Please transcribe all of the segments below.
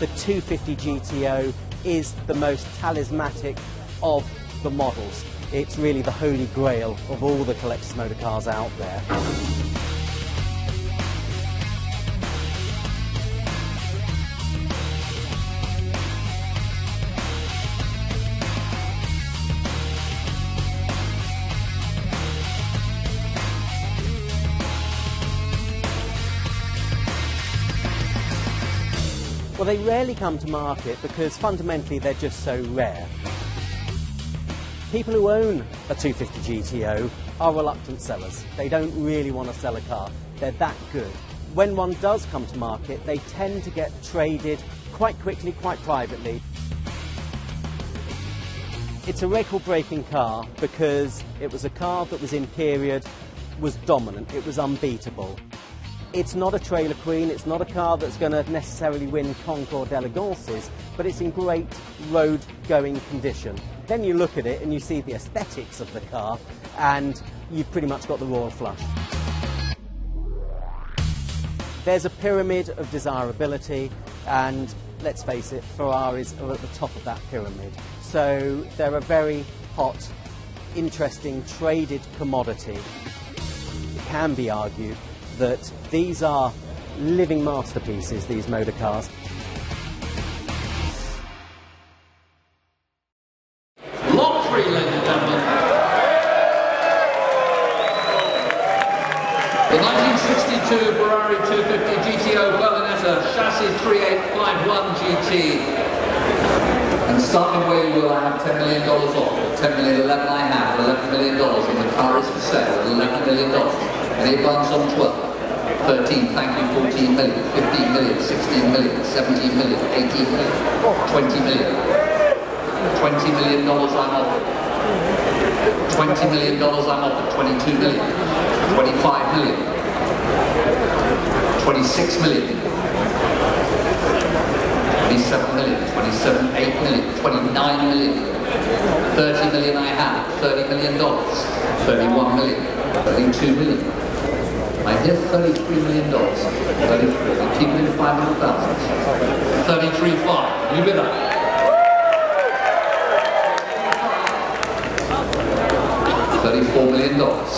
the 250 GTO is the most talismanic of the models. It's really the holy grail of all the collector's motor cars out there. Well, they rarely come to market because fundamentally they're just so rare. People who own a 250 GTO are reluctant sellers. They don't really want to sell a car. They're that good. When one does come to market, they tend to get traded quite quickly, quite privately. It's a record-breaking car because it was a car that was in period, was dominant, it was unbeatable. It's not a trailer queen, it's not a car that's going to necessarily win Concours d'Elegances, but it's in great road-going condition. Then you look at it and you see the aesthetics of the car and you've pretty much got the royal flush. There's a pyramid of desirability and, let's face it, Ferraris are at the top of that pyramid. So they're a very hot, interesting, traded commodity. It can be argued that these are living masterpieces, these motor cars. Lot 3, ladies and gentlemen. The 1962 Ferrari 250 GTO Berlinetta Chassis 3851 GT. And starting where you will, I have $10 million off. $10 million, 11 I have, $11 million. And the car is for sale, $11 million. And it runs on 12. 13, thank you, 14 million, 15 million, 16 million, 17 million, 18 million, 20 million. $20 million I'm offered. $20 million I'm offered, 22 million, 25 million, 26 million, 27 million, 27, 8 million, 29 million, 30 million I have, $30 million, 31 million, 32 million. I did $33 million. 33, they keep it in 500,000. 33.5. You bid up. 34 million dollars.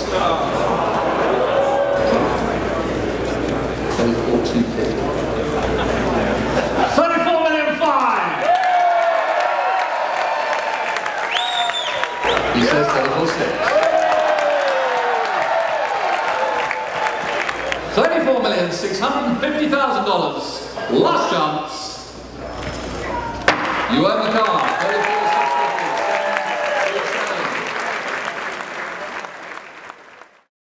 34,250. 34 million 5. He says 34 6. 34,650,000. Last chance. You own the car.